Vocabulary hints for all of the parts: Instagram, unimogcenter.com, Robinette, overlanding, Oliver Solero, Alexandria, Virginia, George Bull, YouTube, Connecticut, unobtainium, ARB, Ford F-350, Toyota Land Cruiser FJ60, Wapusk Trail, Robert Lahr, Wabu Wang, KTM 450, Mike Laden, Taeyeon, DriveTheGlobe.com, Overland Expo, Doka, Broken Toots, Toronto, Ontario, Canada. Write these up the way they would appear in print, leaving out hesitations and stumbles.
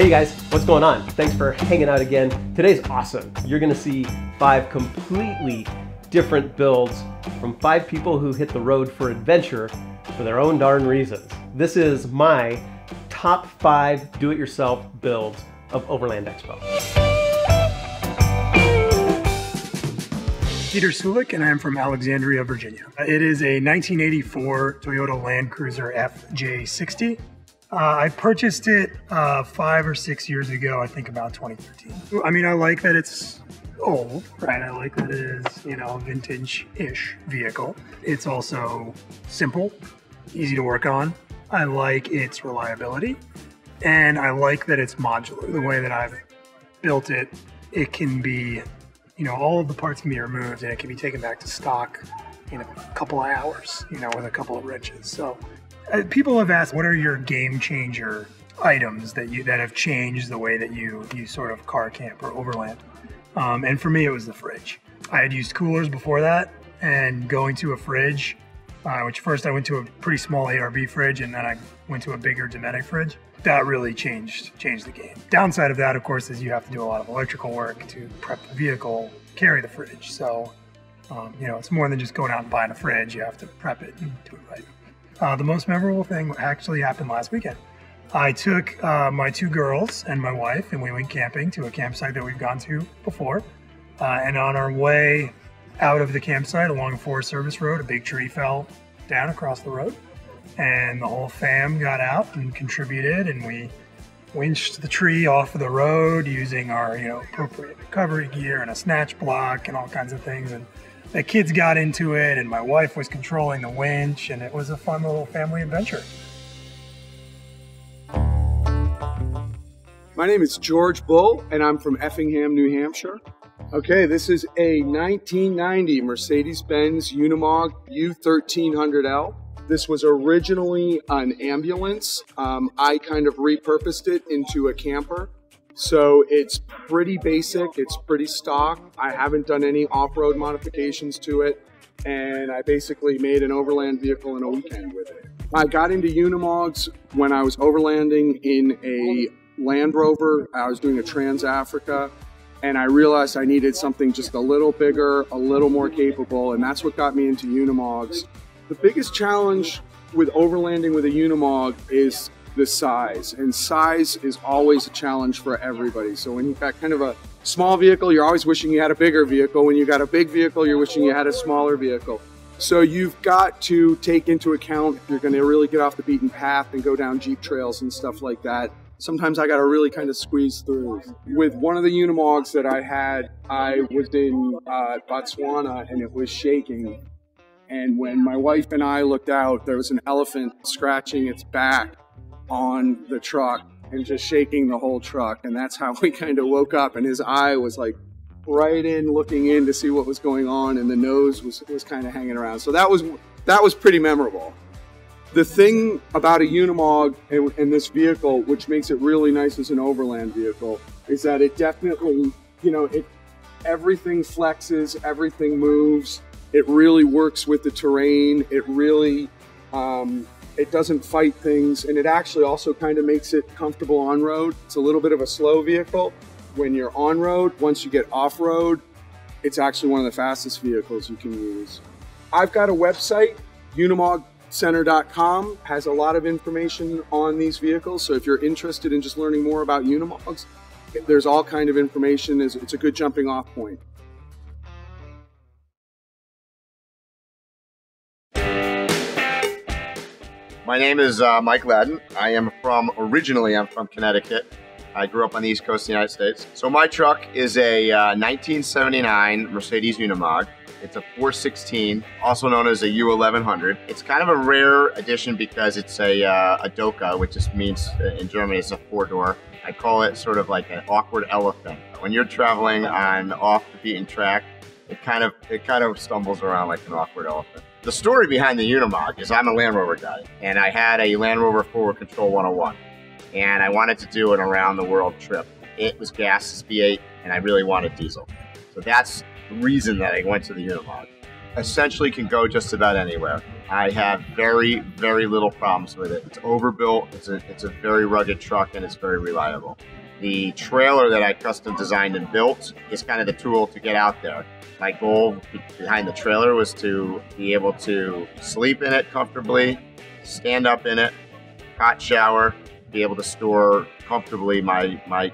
Hey guys, what's going on? Thanks for hanging out again. Today's awesome. You're gonna see 5 completely different builds from 5 people who hit the road for adventure for their own darn reasons. This is my top 5 do-it-yourself builds of Overland Expo. Peter Sulik, and I'm from Alexandria, Virginia. It is a 1984 Toyota Land Cruiser FJ60. I purchased it 5 or 6 years ago, I think about 2013. I mean, I like that it's old, right? I like that it is, you know, vintage-ish vehicle. It's also simple, easy to work on. I like its reliability, and I like that it's modular. The way that I've built it, it can be, you know, all of the parts can be removed and it can be taken back to stock in a couple of hours, you know, with a couple of wrenches. So. People have asked, what are your game changer items that have changed the way that you sort of car camp or overland? And for me, it was the fridge. I had used coolers before that, and going to a fridge, which first I went to a pretty small ARB fridge, and then I went to a bigger Dometic fridge. That really changed the game. Downside of that, of course, is you have to do a lot of electrical work to prep the vehicle, carry the fridge. So, you know, it's more than just going out and buying a fridge. You have to prep it and do it right. The most memorable thing actually happened last weekend. I took my 2 girls and my wife, and we went camping to a campsite that we've gone to before. And on our way out of the campsite along a Forest Service road, a big tree fell down across the road. And the whole fam got out and contributed, and we winched the tree off of the road using our, you know, appropriate recovery gear and a snatch block and all kinds of things. And the kids got into it, and my wife was controlling the winch, and it was a fun little family adventure. My name is George Bull, and I'm from Effingham, New Hampshire. Okay, this is a 1990 Mercedes-Benz Unimog U1300L. This was originally an ambulance. I kind of repurposed it into a camper. So it's pretty basic, it's pretty stock. I haven't done any off-road modifications to it, and I basically made an overland vehicle in a weekend with it. I got into Unimogs when I was overlanding in a Land Rover. I was doing a Trans-Africa, and I realized I needed something just a little bigger, a little more capable, and that's what got me into Unimogs. The biggest challenge with overlanding with a Unimog is the size, and size is always a challenge for everybody. So when you've got kind of a small vehicle, you're always wishing you had a bigger vehicle. When you got a big vehicle, you're wishing you had a smaller vehicle. So you've got to take into account if you're going to really get off the beaten path and go down Jeep trails and stuff like that. Sometimes I got to really kind of squeeze through. With one of the Unimogs that I had, I was in Botswana, and it was shaking. And when my wife and I looked out, there was an elephant scratching its back on the truck and just shaking the whole truck, and that's how we kind of woke up. And his eye was like right in, looking in to see what was going on, and the nose was kind of hanging around. So that was pretty memorable. The thing about a Unimog and this vehicle, which makes it really nice as an overland vehicle, is that it definitely, you know, everything flexes, everything moves. It really works with the terrain. It really it doesn't fight things, and it actually also kind of makes it comfortable on road. It's a little bit of a slow vehicle when you're on road. Once you get off road, it's actually one of the fastest vehicles you can use. I've got a website, unimogcenter.com, has a lot of information on these vehicles. So if you're interested in just learning more about Unimogs, there's all kind of information. It's a good jumping off point. My name is Mike Laden. I'm from Connecticut. I grew up on the East Coast of the United States. So my truck is a 1979 Mercedes Unimog. It's a 416, also known as a U1100. It's kind of a rare edition because it's a Doka, which just means in Germany it's a 4-door. I call it sort of like an awkward elephant. When you're traveling on off the beaten track, it kind of stumbles around like an awkward elephant. The story behind the Unimog is I'm a Land Rover guy, and I had a Land Rover Forward Control 101, and I wanted to do an around-the-world trip. It was gas, V8, and I really wanted diesel. So that's the reason that I went to the Unimog. essentially can go just about anywhere. I have very, very little problems with it. It's overbuilt, it's a very rugged truck, and it's very reliable. The trailer that I custom designed and built is kind of the tool to get out there. My goal behind the trailer was to be able to sleep in it comfortably, stand up in it, hot shower, be able to store comfortably my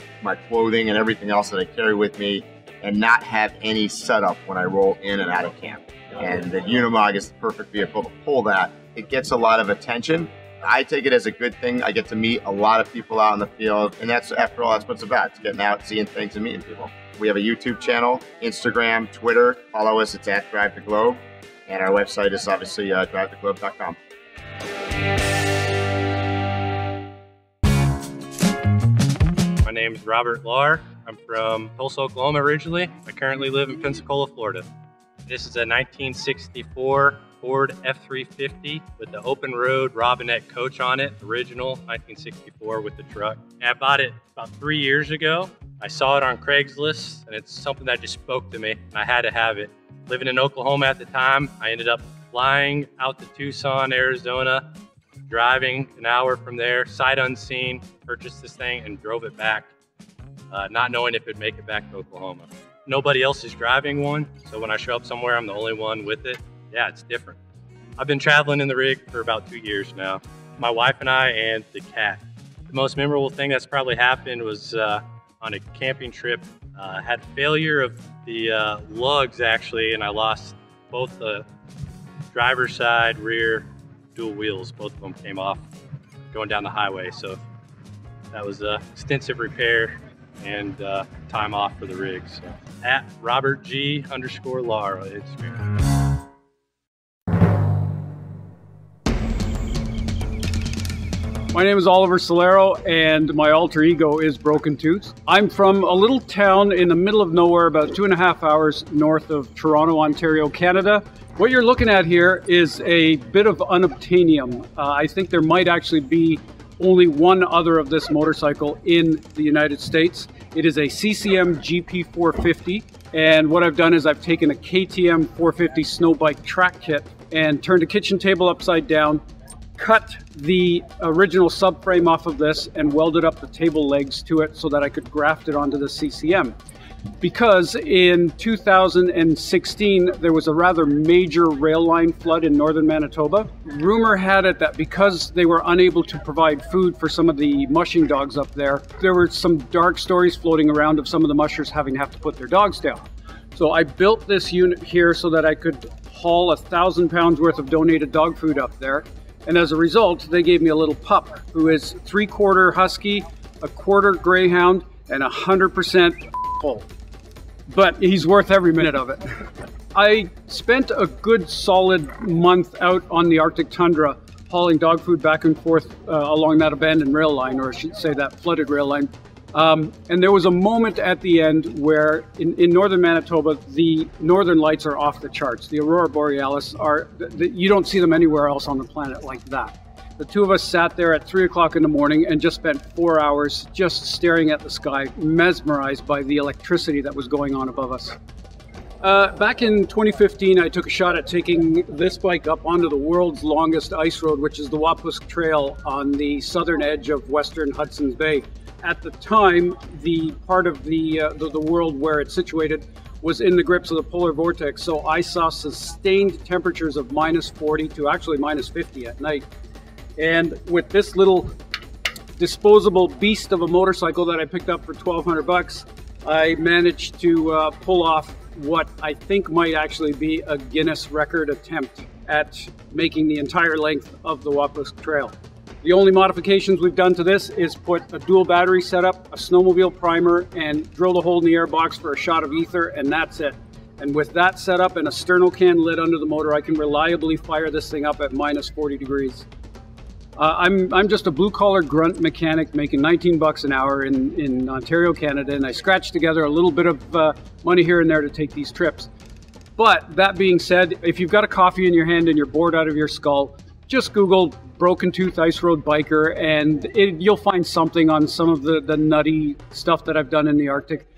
clothing and everything else that I carry with me, and not have any setup when I roll in and out of camp. And the Unimog is the perfect vehicle to pull that. It gets a lot of attention. I take it as a good thing. I get to meet a lot of people out in the field, and that's, after all, that's what it's about. It's getting out, seeing things, and meeting people. We have a YouTube channel, Instagram, Twitter. Follow us, it's at Drive the Globe. And our website is obviously DriveTheGlobe.com. My name is Robert Lahr. I'm from Tulsa, Oklahoma originally. I currently live in Pensacola, Florida. This is a 1964 Ford F-350 with the open road Robinette coach on it, original 1964 with the truck. And I bought it about 3 years ago. I saw it on Craigslist, and it's something that just spoke to me. I had to have it. Living in Oklahoma at the time, I ended up flying out to Tucson, Arizona, driving an hour from there, sight unseen, purchased this thing and drove it back, not knowing if it'd make it back to Oklahoma. Nobody else is driving one, so when I show up somewhere, I'm the only one with it. Yeah, it's different. I've been traveling in the rig for about 2 years now. My wife and I and the cat. The most memorable thing that's probably happened was on a camping trip. Had failure of the lugs, actually, and I lost both the driver's side, rear, dual wheels. Both of them came off going down the highway, so that was extensive repair and time off for the rig. So at Robert_G_Lahr on Instagram. My name is Oliver Solero, and my alter ego is Broken Toots. I'm from a little town in the middle of nowhere, about 2.5 hours north of Toronto, Ontario, Canada. What you're looking at here is a bit of unobtainium. I think there might actually be only one other of this motorcycle in the United States. It is a CCM GP450, and what I've done is I've taken a KTM 450 snow bike track kit and turned a kitchen table upside down, cut the original subframe off of this, and welded up the table legs to it so that I could graft it onto the CCM. Because in 2016, there was a rather major rail line flood in northern Manitoba. Rumor had it that because they were unable to provide food for some of the mushing dogs up there, there were some dark stories floating around of some of the mushers having to have to put their dogs down. So I built this unit here so that I could haul 1,000 pounds worth of donated dog food up there. And as a result, they gave me a little pup who is 3/4 husky, 1/4 greyhound, and 100% full. But he's worth every minute of it. I spent a good solid month out on the Arctic tundra hauling dog food back and forth along that abandoned rail line, or I should say that flooded rail line. And there was a moment at the end where in northern Manitoba, the northern lights are off the charts. The aurora borealis are, you don't see them anywhere else on the planet like that. The two of us sat there at 3 o'clock in the morning and just spent 4 hours just staring at the sky, mesmerized by the electricity that was going on above us. Back in 2015, I took a shot at taking this bike up onto the world's longest ice road, which is the Wapusk Trail on the southern edge of western Hudson's Bay. At the time, the part of the world where it's situated was in the grips of the polar vortex, so I saw sustained temperatures of -40 to actually -50 at night. And with this little disposable beast of a motorcycle that I picked up for 1,200 bucks, I managed to pull off what I think might actually be a Guinness record attempt at making the entire length of the Wapusk Trail. The only modifications we've done to this is put a dual battery setup, a snowmobile primer, and drilled a hole in the airbox for a shot of ether, and that's it. And with that setup and a sternocan lid under the motor, I can reliably fire this thing up at -40 degrees. I'm just a blue-collar grunt mechanic making 19 bucks an hour in Ontario, Canada, and I scratch together a little bit of money here and there to take these trips. But that being said, if you've got a coffee in your hand and you're bored out of your skull, just Google Broken Tooth Ice Road Biker, and you'll find something on some of the nutty stuff that I've done in the Arctic.